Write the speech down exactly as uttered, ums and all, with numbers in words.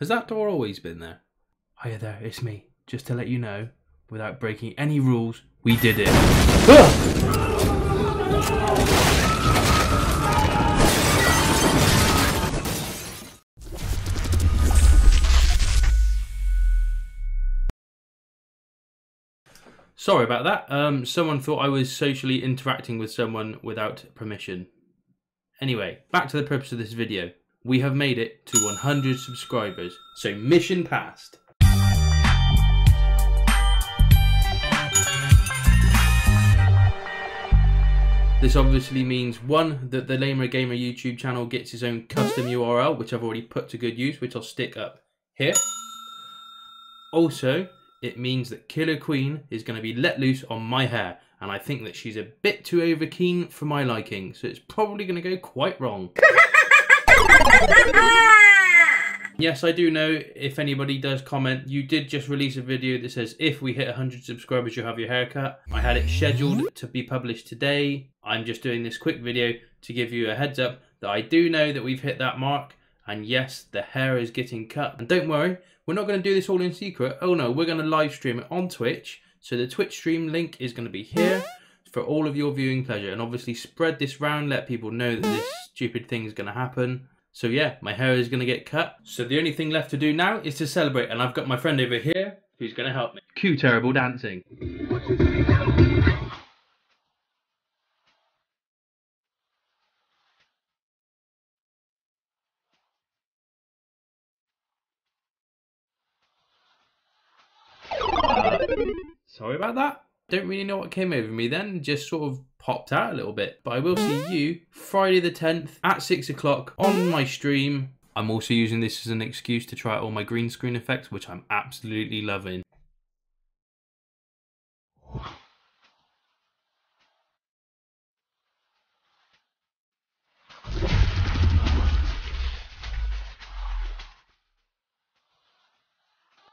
Has that door always been there? Hiya there, it's me. Just to let you know, without breaking any rules, we did it. Sorry about that. Um, someone thought I was socially interacting with someone without permission. Anyway, back to the purpose of this video. We have made it to one hundred subscribers, so mission passed. This obviously means, one, that the Lamer Gamer YouTube channel gets its own custom U R L, which I've already put to good use, which I'll stick up here. Also, it means that Killer Queen is going to be let loose on my hair, and I think that she's a bit too over keen for my liking, so it's probably going to go quite wrong. Yes, I do know, if anybody does comment, you did just release a video that says if we hit one hundred subscribers you'll have your haircut. I had it scheduled to be published today. I'm just doing this quick video to give you a heads up that I do know that we've hit that mark, and yes, the hair is getting cut. And don't worry, we're not going to do this all in secret. Oh no, we're going to live stream it on Twitch. So the Twitch stream link is going to be here for all of your viewing pleasure, and obviously spread this round, let people know that this stupid thing is going to happen. So yeah, my hair is going to get cut. So the only thing left to do now is to celebrate. And I've got my friend over here who's going to help me. Cue terrible dancing. Uh, sorry about that. Don't really know what came over me then, just sort of popped out a little bit. But I will see you Friday the tenth at six o'clock on my stream. I'm also using this as an excuse to try all my green screen effects, which I'm absolutely loving.